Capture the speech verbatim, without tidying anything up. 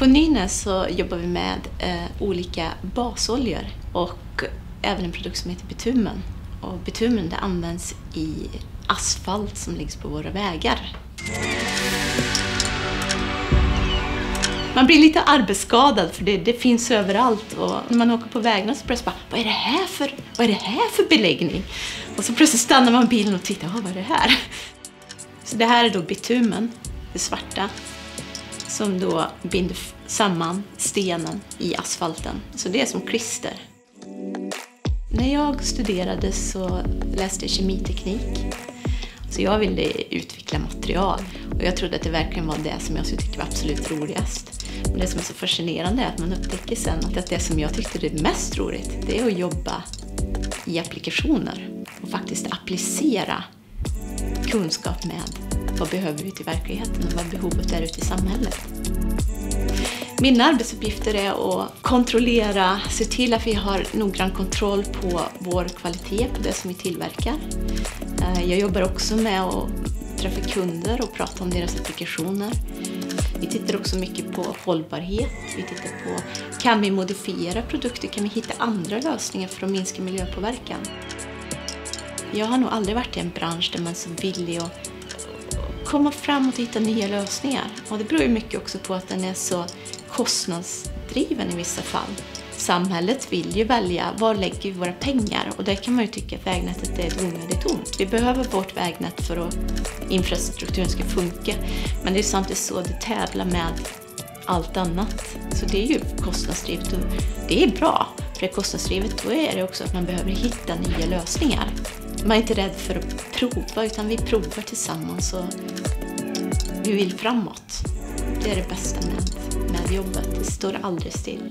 På Nynas så jobbar vi med eh, olika basoljor och även en produkt som heter bitumen. Och bitumen det används i asfalt som läggs på våra vägar. Man blir lite arbetsskadad för det, det finns överallt. Och när man åker på vägarna så plötsligt bara, vad är det här för, vad är det här för beläggning? Och så plötsligt stannar man bilen och tittar, vad är det här? Så det här är då bitumen, det svarta, som då binder samman stenen i asfalten. Så det är som klister. När jag studerade så läste jag kemiteknik. Så jag ville utveckla material och jag trodde att det verkligen var det som jag tyckte var absolut roligast. Men det som är så fascinerande är att man upptäcker sen att det som jag tyckte det mest roligt, det är att jobba i applikationer och faktiskt applicera kunskap med vad behöver vi ute i verkligheten och vad behovet är ute i samhället. Mina arbetsuppgifter är att kontrollera, se till att vi har noggrann kontroll på vår kvalitet, på det som vi tillverkar. Jag jobbar också med att träffa kunder och prata om deras applikationer. Vi tittar också mycket på hållbarhet. Vi tittar på, kan vi modifiera produkter? Kan vi hitta andra lösningar för att minska miljöpåverkan? Jag har nog aldrig varit i en bransch där man så villig att komma fram och hitta nya lösningar. Och det beror ju mycket också på att den är så kostnadsdriven i vissa fall. Samhället vill ju välja var lägger vi våra pengar och där kan man ju tycka att vägnätet är ett onödigt ont. Vi behöver vårt vägnät för att infrastrukturen ska funka, men det är samtidigt så det tävlar med allt annat. Så det är ju kostnadsdrivet och det är bra, för det kostnadsdrivet då är det också att man behöver hitta nya lösningar. Man är inte rädd för att prova utan vi provar tillsammans och vi vill framåt. Det är det bästa med, med jobbet, det står aldrig still.